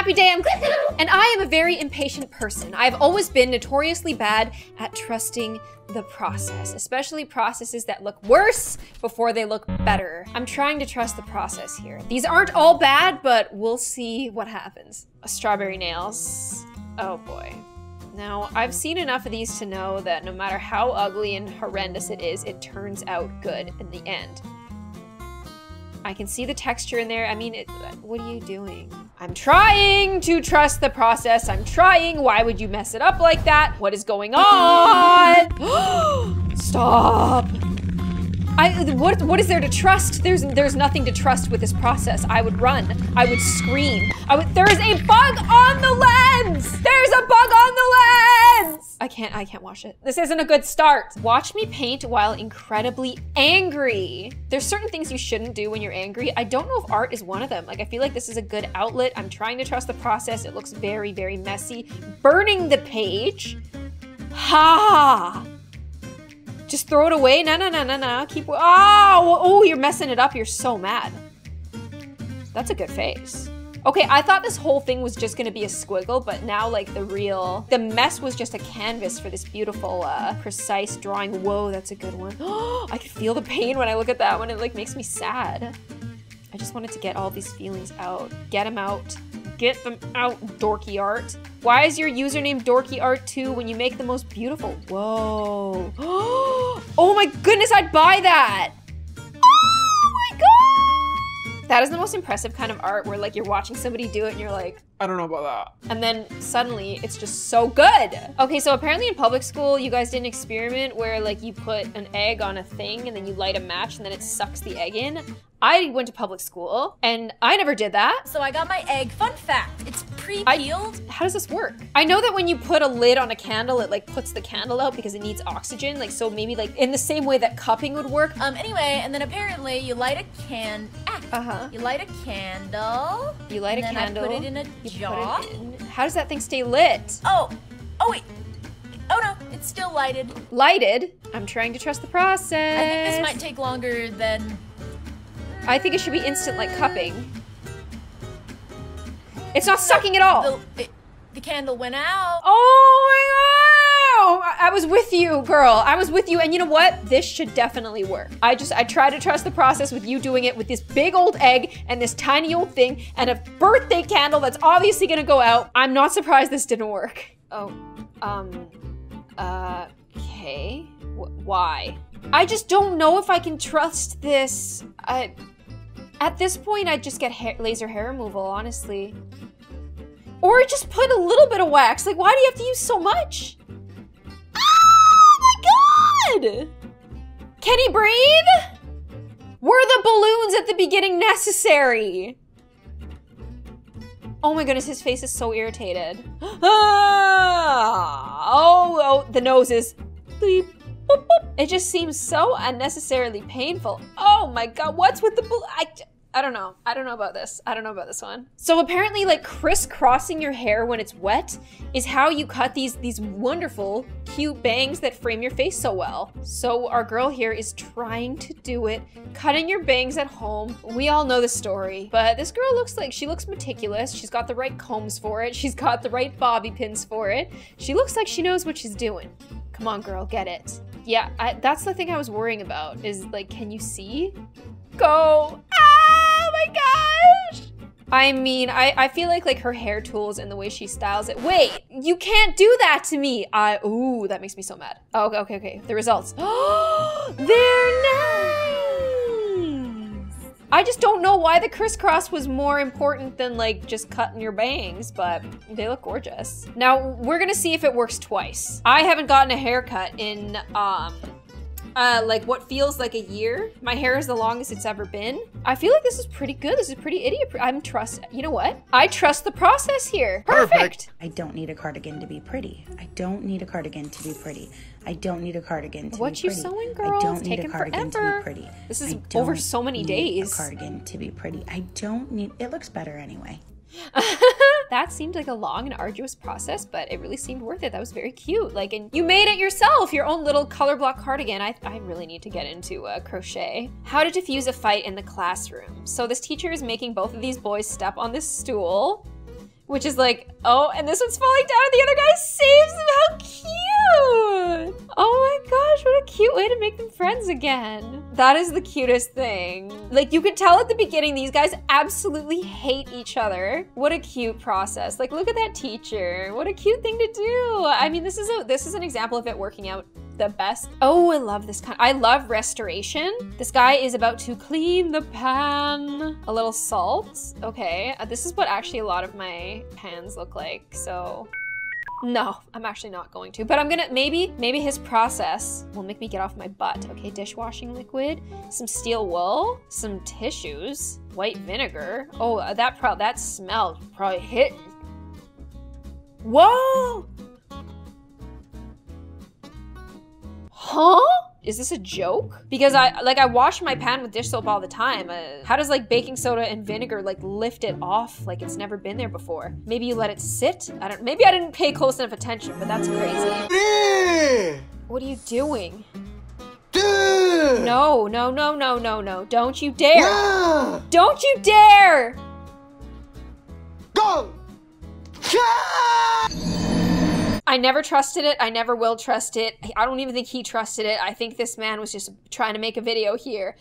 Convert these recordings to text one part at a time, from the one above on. happy day, I'm Cliff, and I am a very impatient person. I've always been notoriously bad at trusting the process, especially processes that look worse before they look better. I'm trying to trust the process here. These aren't all bad, but we'll see what happens. Strawberry nails. Oh boy. Now, I've seen enough of these to know that no matter how ugly and horrendous it is, it turns out good in the end. I can see the texture in there. I mean, what are you doing? I'm trying to trust the process. I'm trying. Why would you mess it up like that? What is going on? Stop. What is there to trust? There's nothing to trust with this process. I would run. I would scream. There is a bug on the lens. There's a bug on the lens. I can't watch it. This isn't a good start. Watch me paint while incredibly angry. There's certain things you shouldn't do when you're angry. I don't know if art is one of them. Like, I feel like this is a good outlet. I'm trying to trust the process. It looks very, very messy. Burning the page. Ha! Just throw it away. No, no, no, no, no. Keep. Oh, you're messing it up. You're so mad. That's a good face. Okay, I thought this whole thing was just gonna be a squiggle, but now, like, the mess was just a canvas for this beautiful, precise drawing. Whoa, that's a good one. I can feel the pain when I look at that one. It, like, makes me sad. I just wanted to get all these feelings out. Get them out. Get them out, Dorky Art. Why is your username Dorky Art 2 when you make the most beautiful? Whoa. Oh my goodness, I'd buy that. Oh my God. That is the most impressive kind of art where, like, you're watching somebody do it and you're like, I don't know about that. And then suddenly it's just so good. Okay, so apparently in public school, you guys did an experiment where, like, you put an egg on a thing and then you light a match and then it sucks the egg in. I went to public school, and I never did that. So I got my egg. Fun fact, it's pre-peeled. How does this work? I know that when you put a lid on a candle, it, like, puts the candle out because it needs oxygen. Like, so maybe, like, in the same way that cupping would work. Anyway, and then apparently you light a can. You light a candle. You light a candle. And then I put it in a jar. How does that thing stay lit? Oh wait. Oh no, it's still lighted. Lighted? I'm trying to trust the process. I think this might take longer than... I think it should be instant, like cupping. It's not sucking at all. The candle went out. Oh my God! I was with you, girl. I was with you, and you know what? This should definitely work. I try to trust the process with you doing it with this big old egg and this tiny old thing and a birthday candle that's obviously gonna go out. I'm not surprised this didn't work. Oh, okay. Why? I just don't know if I can trust this. At this point, I'd just get laser hair removal, honestly. Or just put a little bit of wax. Like, why do you have to use so much? Oh my God! Can he breathe? Were the balloons at the beginning necessary? Oh my goodness, his face is so irritated. Oh, the nose is... Bleep. It just seems so unnecessarily painful. Oh my God, what's with the blue? I don't know. I don't know about this. I don't know about this one. So apparently, like, crisscrossing your hair when it's wet is how you cut these wonderful, cute bangs that frame your face so well. So our girl here is trying to do it, cutting your bangs at home. We all know the story, but this girl looks like she looks meticulous. She's got the right combs for it. She's got the right bobby pins for it. She looks like she knows what she's doing. Come on, girl, get it. Yeah, that's the thing I was worrying about is, like, can you see? Go. Oh my gosh! I mean, I feel like her hair tools and the way she styles it. Wait, you can't do that to me. Ooh, that makes me so mad. Oh, okay, the results. Oh, they're nice! I just don't know why the crisscross was more important than, like, just cutting your bangs, but they look gorgeous. Now, we're gonna see if it works twice. I haven't gotten a haircut in, like what feels like a year. My hair is the longest it's ever been. I feel like this is pretty good. This is pretty idiot. You know what? I trust the process here. Perfect. I don't need a cardigan to be pretty. I don't need a cardigan to be pretty. I don't need a cardigan to be pretty. What you sewing, girl? I don't need a cardigan to be pretty. This is over so many days. I don't need a cardigan to be pretty. I don't need, it looks better anyway. That seemed like a long and arduous process, but it really seemed worth it. That was very cute. Like, and you made it yourself, your own little color block cardigan. I really need to get into crochet. How to diffuse a fight in the classroom. So this teacher is making both of these boys step on this stool, Which is like, oh, and this one's falling down and the other guy saves him. How cute! Oh my gosh, what a cute way to make them friends again. That is the cutest thing. Like, you could tell at the beginning these guys absolutely hate each other. What a cute process. Like, look at that teacher. What a cute thing to do. I mean, this is an example of it working out the best. Oh, I love this kind. I love restoration. This guy is about to clean the pan. A little salt. Okay, this is what actually a lot of my pans look like, so. No, I'm actually not going to, but I'm gonna, maybe his process will make me get off my butt. Okay, dishwashing liquid, some steel wool, some tissues, white vinegar. Oh, that smell probably hit. Whoa! Huh? Is this a joke? Because I wash my pan with dish soap all the time. How does like baking soda and vinegar like lift it off like it's never been there before? Maybe you let it sit? I don't, maybe I didn't pay close enough attention, but that's crazy. What are you doing? No, no, no, no, no, no. Don't you dare. Yeah. Don't you dare. Go. Yeah. I never trusted it. I never will trust it. I don't even think he trusted it. I think this man was just trying to make a video here.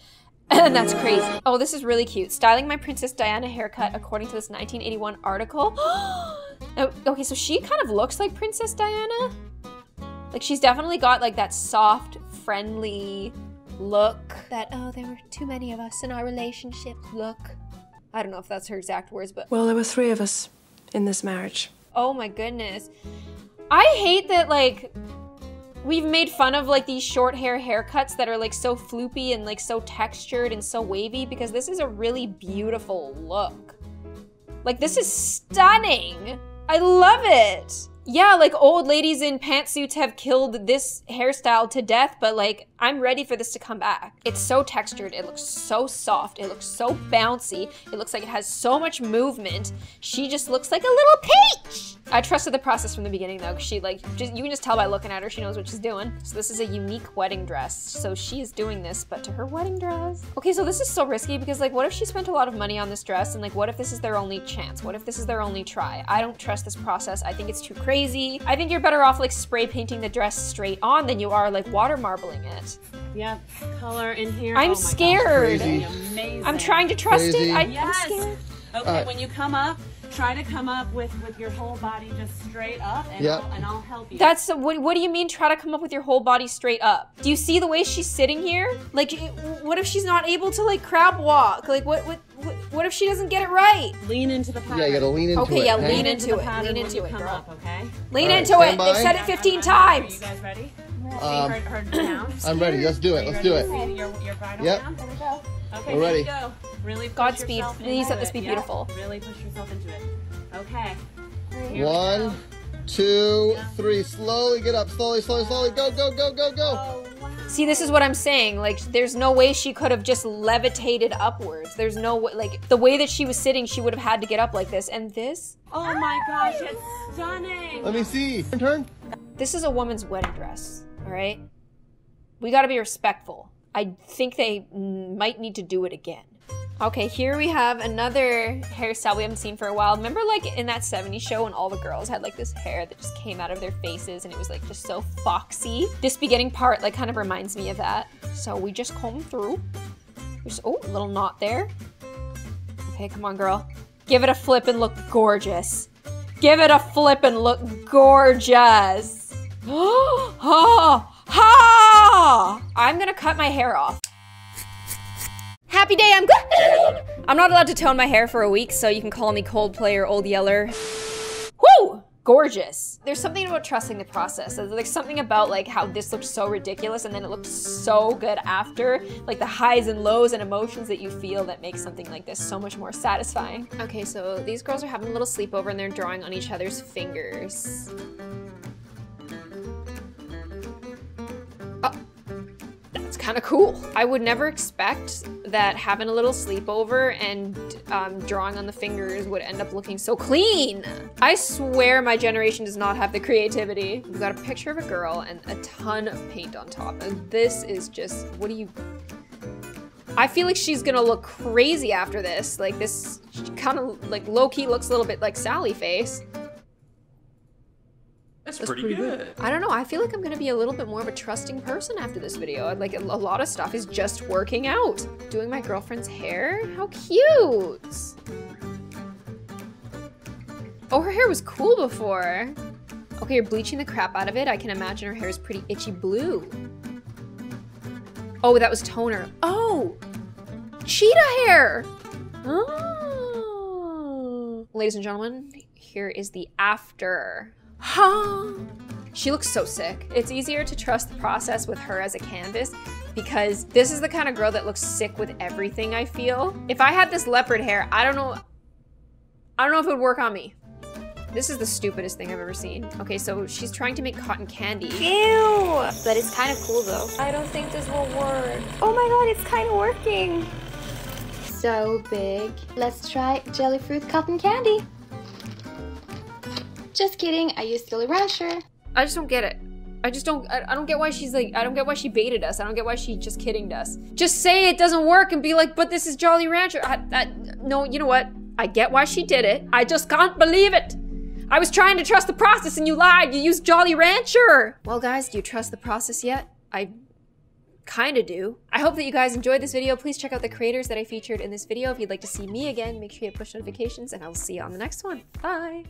And that's crazy. Oh, this is really cute. Styling my Princess Diana haircut according to this 1981 article. Okay, so she kind of looks like Princess Diana. Like, she's definitely got like that soft, friendly look. That, oh, there were too many of us in our relationship look. I don't know if that's her exact words, but. Well, there were three of us in this marriage. Oh my goodness. I hate that, like, we've made fun of, like, these short hair haircuts that are, like, so floopy and, like, so textured and so wavy, because this is a really beautiful look. Like, this is stunning. I love it. Yeah, like, old ladies in pantsuits have killed this hairstyle to death, but, like, I'm ready for this to come back. It's so textured. It looks so soft. It looks so bouncy. It looks like it has so much movement. She just looks like a little peach. I trusted the process from the beginning, though, because she, like, just, you can just tell by looking at her, she knows what she's doing. So this is a unique wedding dress. So she's doing this, but to her wedding dress. Okay, so this is so risky because, like, what if she spent a lot of money on this dress? And, like, what if this is their only chance? What if this is their only try? I don't trust this process. I think it's too crazy. I think you're better off, like, spray painting the dress straight on than you are, like, water marbling it. Yep, color in here. I'm scared. I'm trying to trust it. I'm scared. Okay, when you come up, try to come up with your whole body just straight up, and, yep. I'll help you. That's, what do you mean try to come up with your whole body straight up? Do you see the way she's sitting here? Like, what if she's not able to, like, crab walk? Like, what if she doesn't get it right? Lean into the pattern. Yeah, you gotta lean into it. Okay, yeah, lean into it, girl. They've said it 15 times. Are you guys ready? I'm ready. Let's do it. Let's do it. Your bridal gown. There we go. Okay, we're ready. Go. Really Godspeed. Please let this be beautiful. Yeah. Really push yourself into it. Okay. Here 1, 2, 3. Slowly get up. Slowly, slowly, slowly. Go, go, go, go, go. Oh, wow. See, this is what I'm saying. Like, there's no way she could have just levitated upwards. There's no way, like, the way that she was sitting, she would have had to get up like this. And this? Oh my gosh, it's stunning. Let me see. Turn. This is a woman's wedding dress, all right? We gotta be respectful. I think they might need to do it again. Okay, here we have another hairstyle we haven't seen for a while. Remember, like, in that 70s show when all the girls had, like, this hair that just came out of their faces and it was, like, just so foxy? This beginning part, like, kind of reminds me of that. So we just comb through. Just, oh, a little knot there. Okay, come on, girl. Give it a flip and look gorgeous. Give it a flip and look gorgeous. Oh, ha! I'm gonna cut my hair off. Happy day, I'm good. I'm not allowed to tone my hair for a week, so you can call me Coldplay or Old Yeller. Woo! Gorgeous. There's something about trusting the process. There's something about, like, how this looked so ridiculous and then it looked so good after. Like, the highs and lows and emotions that you feel that makes something like this so much more satisfying. Okay, so these girls are having a little sleepover and they're drawing on each other's fingers. It's kind of cool. I would never expect that having a little sleepover and drawing on the fingers would end up looking so clean. I swear my generation does not have the creativity. We've got a picture of a girl and a ton of paint on top. And this is just, what do you, I feel like she's gonna look crazy after this. Like this kind of like low-key looks a little bit like Sally Face. That's pretty good. I don't know, I feel like I'm gonna be a little bit more of a trusting person after this video. Like a lot of stuff is just working out. Doing my girlfriend's hair? How cute! Oh, her hair was cool before. Okay, you're bleaching the crap out of it. I can imagine her hair is pretty itchy blue. Oh, that was toner. Oh! Cheetah hair! Oh! Ladies and gentlemen, here is the after. Huh? She looks so sick. It's easier to trust the process with her as a canvas because this is the kind of girl that looks sick with everything, I feel. If I had this leopard hair, I don't know if it would work on me. This is the stupidest thing I've ever seen. Okay, so she's trying to make cotton candy. Ew! But it's kind of cool though. I don't think this will work. Oh my god, it's kind of working. So big. Let's try jelly fruit cotton candy. Just kidding, I used Jolly Rancher. I just don't get it. I don't get why she's like, I don't get why she baited us. I don't get why she just kidding us. Just say it doesn't work and be like, but this is Jolly Rancher. No, you know what? I get why she did it. I just can't believe it. I was trying to trust the process and you lied. You used Jolly Rancher. Well guys, do you trust the process yet? I kinda do. I hope that you guys enjoyed this video. Please check out the creators that I featured in this video. If you'd like to see me again, make sure you hit push notifications and I'll see you on the next one. Bye.